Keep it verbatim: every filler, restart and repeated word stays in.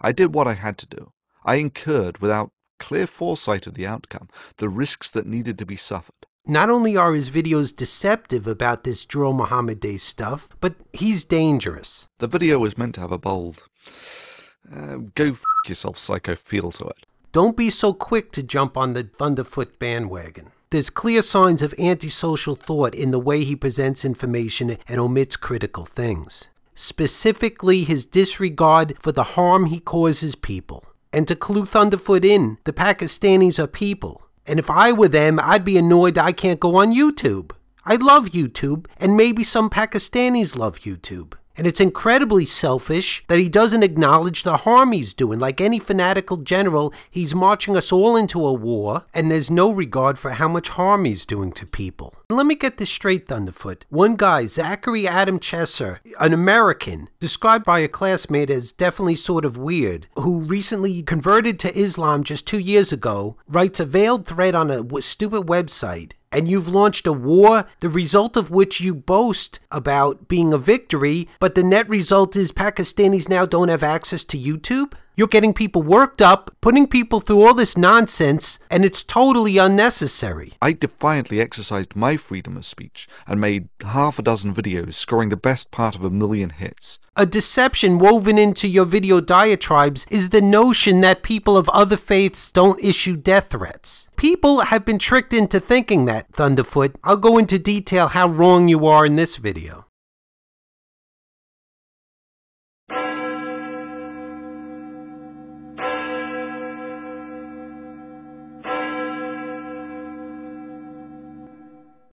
I did what I had to do. I incurred, without clear foresight of the outcome, the risks that needed to be suffered. Not only are his videos deceptive about this Draw Muhammad Day stuff, but he's dangerous. The video is meant to have a bold, uh, go f*** yourself psycho feel to it. Don't be so quick to jump on the Thunderfoot bandwagon. There's clear signs of antisocial thought in the way he presents information and omits critical things. Specifically, his disregard for the harm he causes people. And to clue Thunderfoot in, the Pakistanis are people. And if I were them, I'd be annoyed I can't go on YouTube. I love YouTube, and maybe some Pakistanis love YouTube. And it's incredibly selfish that he doesn't acknowledge the harm he's doing. Like any fanatical general, he's marching us all into a war, and there's no regard for how much harm he's doing to people. Let me get this straight, Thunderfoot. One guy, Zachary Adam Chesser, an American, described by a classmate as definitely sort of weird, who recently converted to Islam just two years ago, writes a veiled thread on a stupid website. And you've launched a war, the result of which you boast about being a victory, but the net result is Pakistanis now don't have access to YouTube? You're getting people worked up, putting people through all this nonsense, and it's totally unnecessary. I defiantly exercised my freedom of speech and made half a dozen videos, scoring the best part of a million hits. A deception woven into your video diatribes is the notion that people of other faiths don't issue death threats. People have been tricked into thinking that, Thunderfoot. I'll go into detail how wrong you are in this video.